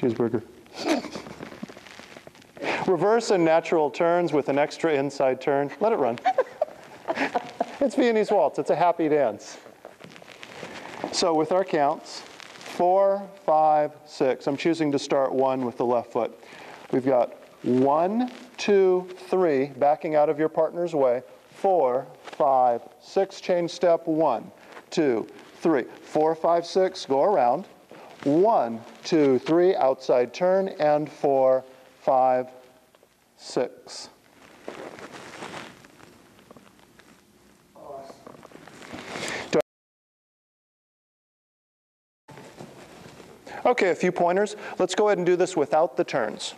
Cheeseburger. Reverse and natural turns with an extra inside turn. Let it run. It's Viennese waltz. It's a happy dance. So with our counts, 4, 5, 6. I'm choosing to start 1 with the left foot. We've got 1, 2, 3, backing out of your partner's way. 4, 5, 6, change step. 1, 2, 3. 4, 5, 6, go around. 1, 2, 3, outside turn, and 4, 5, 6. Okay, a few pointers. Let's go ahead and do this without the turns.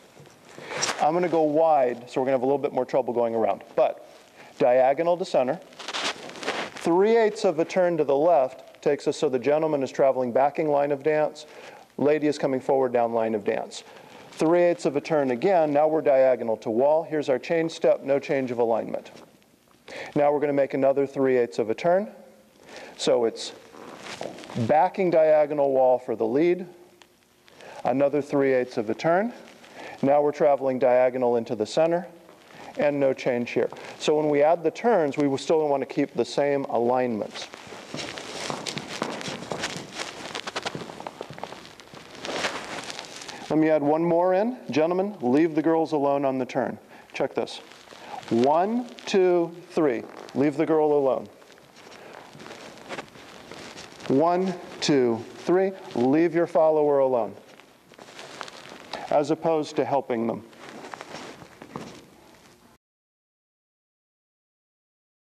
I'm going to go wide, so we're going to have a little bit more trouble going around. But diagonal to center. 3/8 of a turn to the left takes us so the gentleman is traveling backing line of dance, lady is coming forward down line of dance. 3/8 of a turn again, now we're diagonal to wall. Here's our change step, no change of alignment. Now we're going to make another 3/8 of a turn. So it's backing diagonal wall for the lead, another 3/8 of a turn. Now we're traveling diagonal into the center, and no change here. So when we add the turns, we will still want to keep the same alignments. Let me add one more in. Gentlemen, leave the girls alone on the turn. Check this. 1, 2, 3. Leave the girl alone. 1, 2, 3. Leave your follower alone, as opposed to helping them.